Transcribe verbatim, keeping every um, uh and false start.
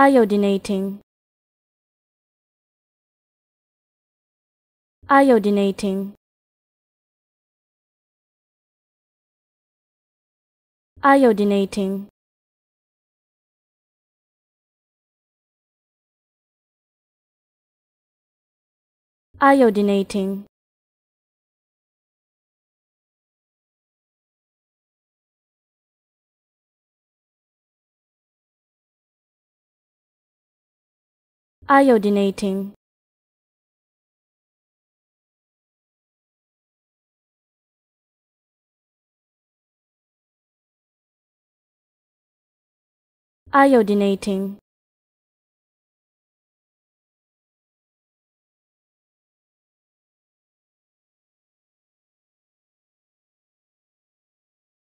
Iodinating. Iodinating. Iodinating. Iodinating. Iodinating. Iodinating.